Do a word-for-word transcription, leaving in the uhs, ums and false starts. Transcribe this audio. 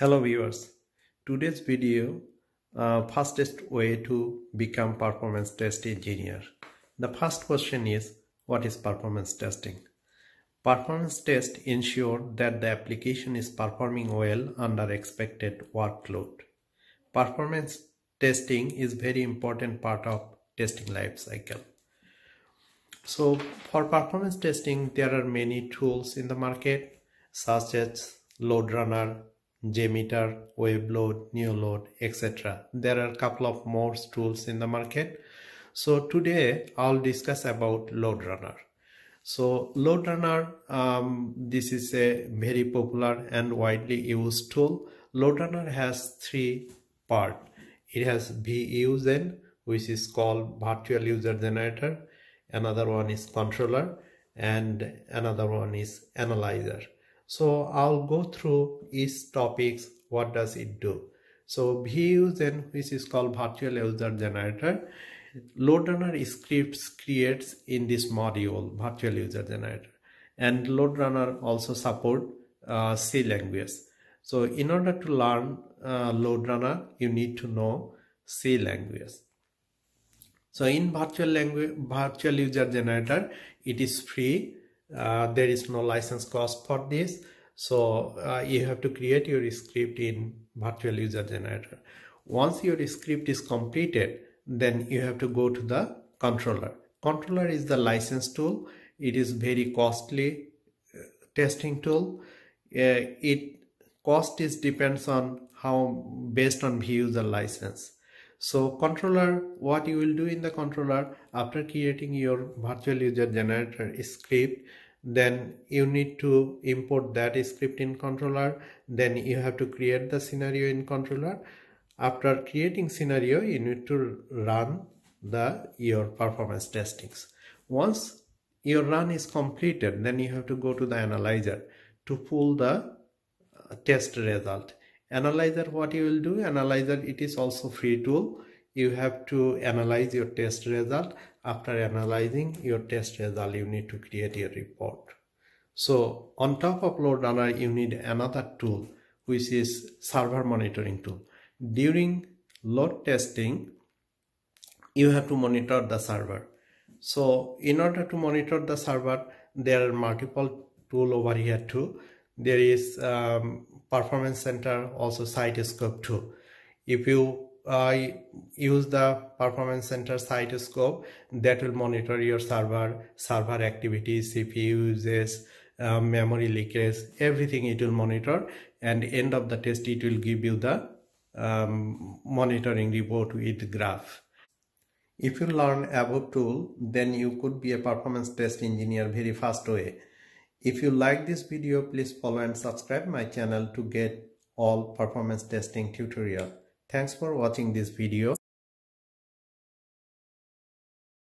Hello viewers, today's video uh, fastest way to become performance test engineer. The first question is, what is performance testing? Performance test ensure that the application is performing well under expected workload. Performance testing is very important part of testing lifecycle. So for performance testing, there are many tools in the market such as LoadRunner, JMeter, WebLoad, NeoLoad, et cetera. There are a couple of more tools in the market. So today I'll discuss about LoadRunner. So LoadRunner, um, this is a very popular and widely used tool. LoadRunner has three parts. It has VUgen, which is called virtual user generator. Another one is controller, and another one is analyzer. So I'll go through each topics. What does it do? So VUgen, which is called virtual user generator, LoadRunner scripts creates in this module virtual user generator, and LoadRunner also support uh, C language. So in order to learn uh, LoadRunner, you need to know C language. So in virtual language, virtual user generator, it is free. Uh, there is no license cost for this. So uh, you have to create your script in virtual user generator. Once your script is completed, then you have to go to the controller. Controller is the license tool. It is very costly uh, testing tool. Uh, it cost is depends on how based on VUgen license. So controller, what you will do in the controller, after creating your virtual user generator script, then you need to import that script in controller. Then you have to create the scenario in controller. After creating scenario, you need to run the your performance testings. Once your run is completed, then you have to go to the analyzer to pull the test result. Analyzer, what you will do, analyzer, it is also free tool. You have to analyze your test result. After analyzing your test result, you need to create a report. So on top of LoadRunner, you need another tool, which is server monitoring tool. During load testing, you have to monitor the server. So in order to monitor the server, there are multiple tools over here too. There is um, Performance Center, also Sitescope too. If you uh, use the Performance Center Sitescope, that will monitor your server, server activities, C P U uses, uh, memory leakage, everything it will monitor. And end of the test, it will give you the um, monitoring report with graph. If you learn about tool, then you could be a performance test engineer very fast way. If you like this video, please follow and subscribe my channel to get all performance testing tutorial. Thanks for watching this video.